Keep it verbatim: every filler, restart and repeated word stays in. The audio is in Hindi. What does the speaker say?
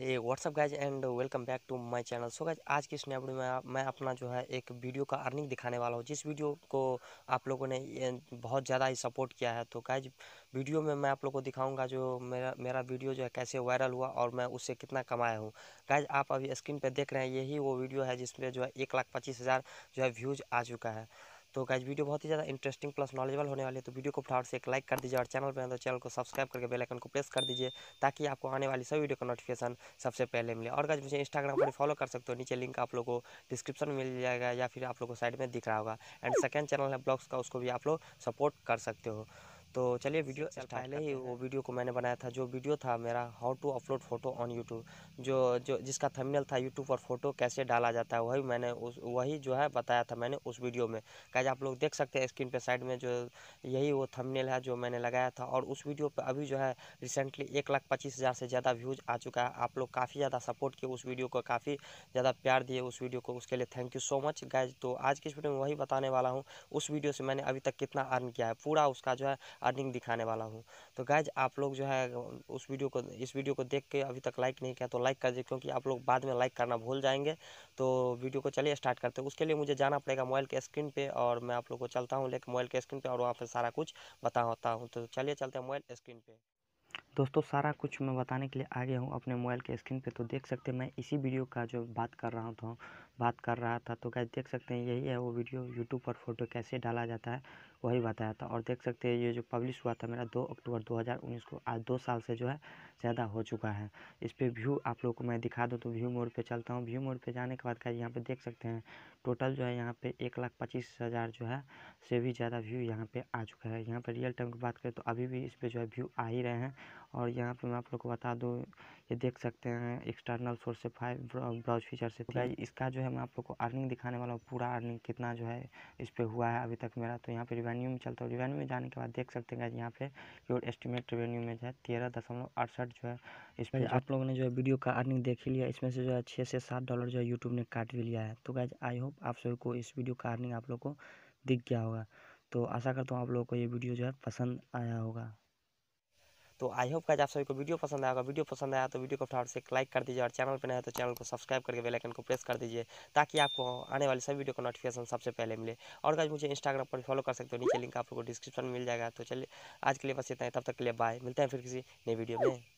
Hey WhatsApp guys and welcome back to my channel. So guys आज की इस नई वीडियो में मैं अपना जो है एक वीडियो का अर्निंग दिखाने वाला हूँ, जिस वीडियो को आप लोगों ने बहुत ज़्यादा ही सपोर्ट किया है। तो गाइज वीडियो में मैं आप लोगों को दिखाऊंगा जो मेरा मेरा वीडियो जो है कैसे वायरल हुआ और मैं उससे कितना कमाया हूँ। गाइज आप अभी स्क्रीन पर देख रहे हैं, यही वो वीडियो है जिसमें जो है एक लाख पच्चीस हज़ार जो है व्यूज़ आ चुका है। तो गाइज वीडियो बहुत ही ज़्यादा इंटरेस्टिंग प्लस नॉलेजेबल होने वाली है, तो वीडियो को फटाफट से एक लाइक कर दीजिए और चैनल पर तो चैनल को सब्सक्राइब करके बेल आइकन को प्रेस कर दीजिए ताकि आपको आने वाली सभी वीडियो का नोटिफिकेशन सबसे पहले मिले। और गाइज मुझे इंस्टाग्राम पर फॉलो कर सकते हो, नीचे लिंक आप लोग को डिस्क्रिप्शन में मिल जाएगा या फिर आप लोग को साइड में दिख रहा होगा। एंड सेकेंड चैनल है ब्लॉग्स का, उसको भी आप लोग सपोर्ट कर सकते हो। तो चलिए वीडियो पहले ही वो वीडियो को मैंने बनाया था, जो वीडियो था मेरा how to upload photo on YouTube, जो जो जिसका थंबनेल था यूट्यूब पर फ़ोटो कैसे डाला जाता है, वही मैंने उस वही जो है बताया था मैंने उस वीडियो में। गाइज आप लोग देख सकते हैं स्क्रीन पे साइड में जो यही वो थंबनेल है जो मैंने लगाया था। और उस वीडियो पर अभी जो है रिसेंटली एक लाख पच्चीस हज़ार से ज़्यादा व्यूज़ आ चुका है। आप लोग काफ़ी ज़्यादा सपोर्ट किए उस वीडियो को, काफ़ी ज़्यादा प्यार दिए उस वीडियो को, उसके लिए thank you so much guys. तो आज की इस वीडियो में वही बताने वाला हूँ, उस वीडियो से मैंने अभी तक कितना अर्न किया है, पूरा उसका जो है अर्निंग दिखाने वाला हूँ। तो गाइज आप लोग जो है उस वीडियो को इस वीडियो को देख के अभी तक लाइक नहीं किया तो लाइक कर दीजिए, क्योंकि आप लोग बाद में लाइक करना भूल जाएंगे। तो वीडियो को चलिए स्टार्ट करते हैं। उसके लिए मुझे जाना पड़ेगा मोबाइल के स्क्रीन पे, और मैं आप लोग को चलता हूँ लेकर मोबाइल के स्क्रीन पे और वहाँ पर सारा कुछ बताता हूँ। तो चलिए चलते हैं मोबाइल स्क्रीन पर। दोस्तों सारा कुछ मैं बताने के लिए आ गया हूँ अपने मोबाइल के स्क्रीन पे। तो देख सकते हैं मैं इसी वीडियो का जो बात कर रहा था बात कर रहा था तो गाइस देख सकते हैं यही है वो वीडियो, यूट्यूब पर फ़ोटो कैसे डाला जाता है वही बताया था। और देख सकते हैं ये जो पब्लिश हुआ था मेरा दो अक्टूबर दो हज़ार उन्नीस को, आज दो साल से जो है ज़्यादा हो चुका है। इस पर व्यू आप लोग को मैं दिखा दूँ तो व्यू मोड पर चलता हूँ। व्यू मोड पर जाने के बाद गाइस यहाँ पर देख सकते हैं टोटल जो है यहाँ पे एक लाख पच्चीस हज़ार जो है से भी ज़्यादा व्यू यहाँ पे आ चुका है। यहाँ पे रियल टाइम की बात करें तो अभी भी इस पे जो है व्यू आ ही रहे हैं। और यहाँ पे मैं आप लोग को बता दूँ, ये देख सकते हैं एक्सटर्नल सोर्स से फाइव ब्राउज फीचर से। तो इसका जो है मैं आप लोग को अर्निंग दिखाने वाला हूँ, पूरा अर्निंग कितना जो है इस पर हुआ है अभी तक मेरा। तो यहाँ पर रिवेन्यू में चलता हूँ। रिवेन्यू में जाने के बाद देख सकते हैं यहाँ पे योर एस्टिमेट रिवेन्यू में जो है तेरह दशमलव अड़सठ जो है इसमें आप लोगों ने जो है वीडियो का अर्निंग देख ही लिया। इसमें से जो है छः से सात डॉलर जो है यूट्यूब ने काट भी लिया है। तो गाइज आई होप आप सभी को इस वीडियो का अर्निंग आप लोग को दिख गया होगा। तो आशा करता हूँ आप लोगों को ये वीडियो जो है पसंद आया होगा। तो आई होप गाइस आप सभी को वीडियो पसंद आएगा। वीडियो पसंद आया तो वीडियो को फटाफट से लाइक कर दीजिए और चैनल पर नए हैं तो चैनल को सब्सक्राइब करके बेल आइकन को प्रेस कर दीजिए ताकि आपको आने वाली सभी वीडियो का नोटिफिकेशन सबसे पहले मिले। और गाइस मुझे इंस्टाग्राम पर फॉलो कर सकते हो, नीचे लिंक आप लोग को डिस्क्रिप्शन में मिल जाएगा। तो चलिए आज के लिए बस इतना ही, तब तक के लिए बाय। मिलते हैं फिर किसी नई वीडियो में।